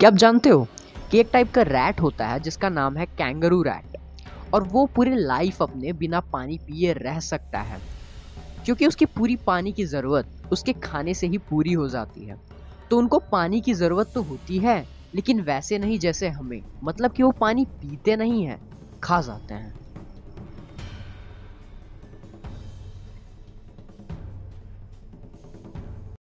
क्या आप जानते हो कि एक टाइप का रैट होता है जिसका नाम है कैंगरू रैट, और वो पूरी लाइफ अपने बिना पानी पिए रह सकता है क्योंकि उसकी पूरी पानी की ज़रूरत उसके खाने से ही पूरी हो जाती है। तो उनको पानी की ज़रूरत तो होती है लेकिन वैसे नहीं जैसे हमें, मतलब कि वो पानी पीते नहीं हैं, खा जाते हैं।